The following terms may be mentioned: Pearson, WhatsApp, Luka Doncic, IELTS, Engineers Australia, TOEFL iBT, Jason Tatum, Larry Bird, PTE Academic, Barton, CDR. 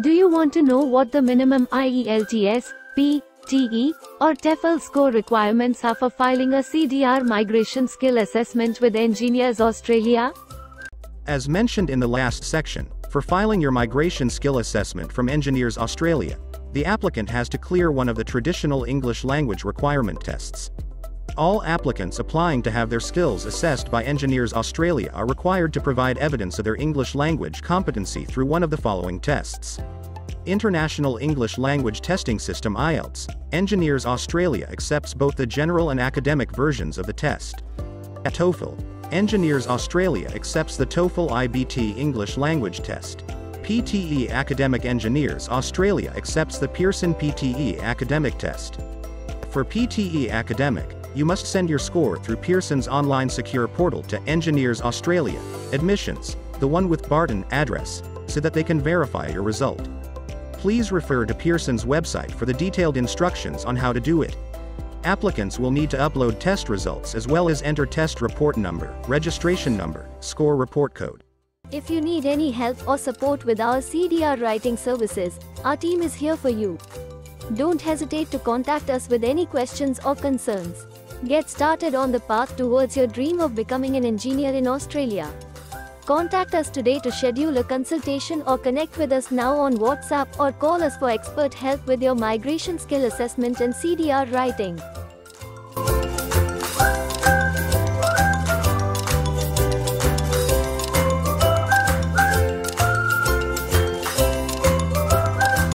Do you want to know what the minimum IELTS, PTE, or TOEFL score requirements are for filing a CDR migration skill assessment with Engineers Australia? As mentioned in the last section, for filing your migration skill assessment from Engineers Australia, the applicant has to clear one of the traditional English language requirement tests. All applicants applying to have their skills assessed by Engineers Australia are required to provide evidence of their English language competency through one of the following tests. International English Language Testing System IELTS, Engineers Australia accepts both the general and academic versions of the test. TOEFL, Engineers Australia accepts the TOEFL iBT English Language Test. PTE Academic, Engineers Australia accepts the Pearson PTE Academic Test. For PTE Academic, you must send your score through Pearson's online secure portal to Engineers Australia, Admissions, the one with Barton address, so that they can verify your result. Please refer to Pearson's website for the detailed instructions on how to do it. Applicants will need to upload test results as well as enter test report number, registration number, score report code. If you need any help or support with our CDR writing services, our team is here for you. Don't hesitate to contact us with any questions or concerns. Get started on the path towards your dream of becoming an engineer in Australia. Contact us today to schedule a consultation or connect with us now on WhatsApp or call us for expert help with your migration skill assessment and CDR writing.